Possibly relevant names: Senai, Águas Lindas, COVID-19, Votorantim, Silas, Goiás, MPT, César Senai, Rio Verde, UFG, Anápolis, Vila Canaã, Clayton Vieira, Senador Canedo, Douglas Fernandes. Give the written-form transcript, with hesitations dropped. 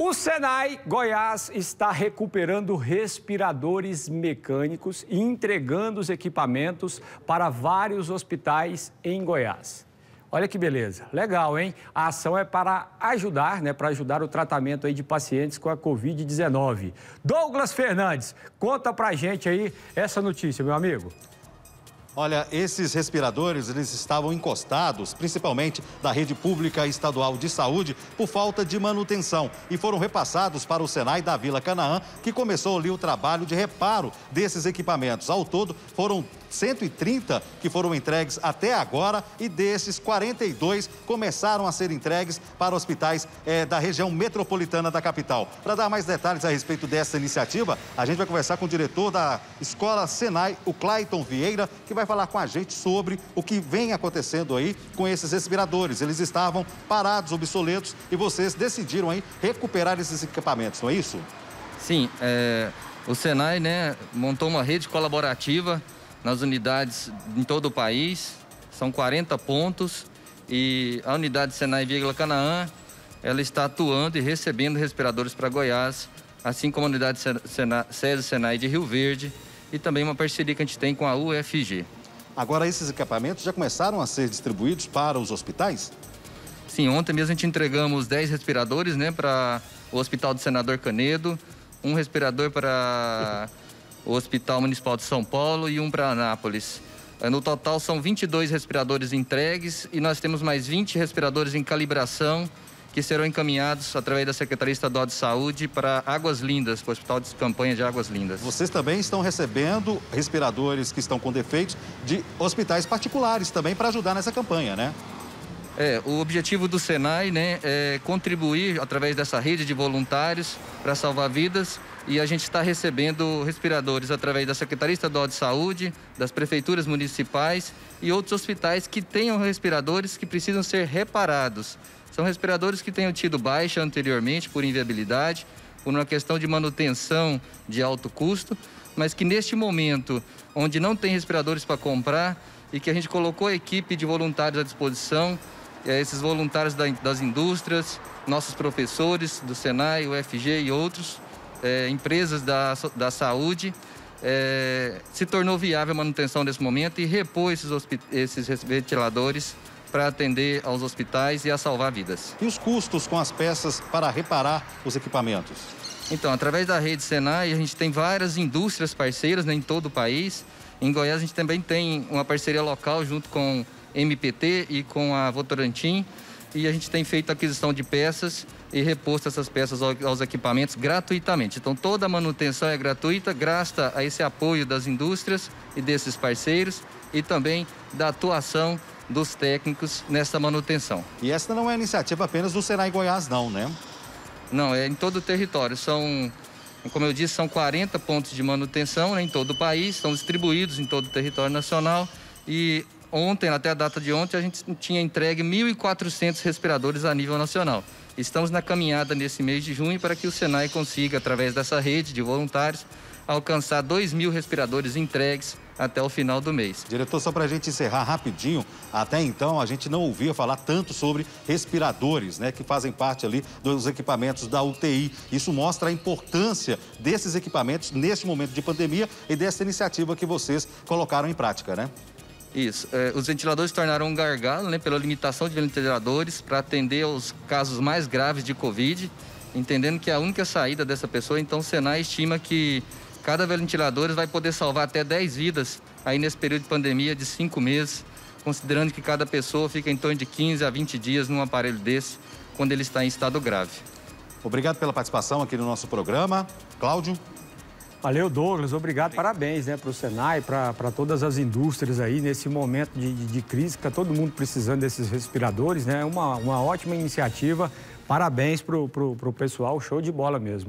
O Senai Goiás está recuperando respiradores mecânicos e entregando os equipamentos para vários hospitais em Goiás. Olha que beleza, legal, hein? A ação é para ajudar, né? Para ajudar o tratamento aí de pacientes com a Covid-19. Douglas Fernandes, conta pra gente aí essa notícia, meu amigo. Olha, esses respiradores, eles estavam encostados, principalmente da rede pública estadual de saúde, por falta de manutenção. E foram repassados para o Senai da Vila Canaã, que começou ali o trabalho de reparo desses equipamentos. Ao todo, foram 130 que foram entregues até agora e desses 42 começaram a ser entregues para hospitais da região metropolitana da capital. Para dar mais detalhes a respeito dessa iniciativa, a gente vai conversar com o diretor da Escola Senai, o Clayton Vieira, que vai falar com a gente sobre o que vem acontecendo aí com esses respiradores. Eles estavam parados, obsoletos, e vocês decidiram aí recuperar esses equipamentos, não é isso? Sim, o Senai, né, montou uma rede colaborativa nas unidades em todo o país, são 40 pontos, e a unidade Senai Vila Canaã, ela está atuando e recebendo respiradores para Goiás, assim como a unidade César Senai de Rio Verde e também uma parceria que a gente tem com a UFG. Agora, esses equipamentos já começaram a ser distribuídos para os hospitais? Sim, ontem mesmo a gente entregamos 10 respiradores, né, para o Hospital do Senador Canedo, um respirador para o Hospital Municipal de São Paulo e um para Anápolis. No total, são 22 respiradores entregues e nós temos mais 20 respiradores em calibração que serão encaminhados através da Secretaria Estadual de Saúde para Águas Lindas, para o Hospital de Campanha de Águas Lindas. Vocês também estão recebendo respiradores que estão com defeitos de hospitais particulares também para ajudar nessa campanha, né? O objetivo do Senai, né, é contribuir através dessa rede de voluntários para salvar vidas. E a gente está recebendo respiradores através da Secretaria Estadual de Saúde, das prefeituras municipais e outros hospitais que tenham respiradores que precisam ser reparados. São respiradores que tenham tido baixa anteriormente por inviabilidade, por uma questão de manutenção de alto custo, mas que neste momento, onde não tem respiradores para comprar e que a gente colocou a equipe de voluntários à disposição, esses voluntários das indústrias, nossos professores do Senai, UFG e outros, empresas da saúde, se tornou viável a manutenção nesse momento e repor esses ventiladores para atender aos hospitais e a salvar vidas. E os custos com as peças para reparar os equipamentos? Então, através da rede Senai, a gente tem várias indústrias parceiras, né, em todo o país. Em Goiás, a gente também tem uma parceria local junto com MPT e com a Votorantim. E a gente tem feito aquisição de peças e reposto essas peças aos equipamentos gratuitamente. Então, toda a manutenção é gratuita, graças a esse apoio das indústrias e desses parceiros e também da atuação dos técnicos nessa manutenção. E essa não é iniciativa apenas do Senai Goiás, não, né? Não, é em todo o território. São, como eu disse, são 40 pontos de manutenção, né, em todo o país, são distribuídos em todo o território nacional e ontem, até a data de ontem, a gente tinha entregue 1.400 respiradores a nível nacional. Estamos na caminhada nesse mês de junho para que o Senai consiga, através dessa rede de voluntários, alcançar 2.000 respiradores entregues até o final do mês. Diretor, só para a gente encerrar rapidinho, até então a gente não ouvia falar tanto sobre respiradores, né, que fazem parte ali dos equipamentos da UTI. Isso mostra a importância desses equipamentos neste momento de pandemia e dessa iniciativa que vocês colocaram em prática, né? Isso. Os ventiladores tornaram um gargalo, né, pela limitação de ventiladores para atender aos casos mais graves de Covid, entendendo que é a única saída dessa pessoa. Então, o Senai estima que cada ventilador vai poder salvar até 10 vidas aí nesse período de pandemia de 5 meses, considerando que cada pessoa fica em torno de 15 a 20 dias num aparelho desse quando ele está em estado grave. Obrigado pela participação aqui no nosso programa. Cláudio. Valeu, Douglas. Obrigado. Parabéns, né, para o Senai, para todas as indústrias aí nesse momento de crise, que está todo mundo precisando desses respiradores, né? Uma ótima iniciativa. Parabéns pro pessoal. Show de bola mesmo.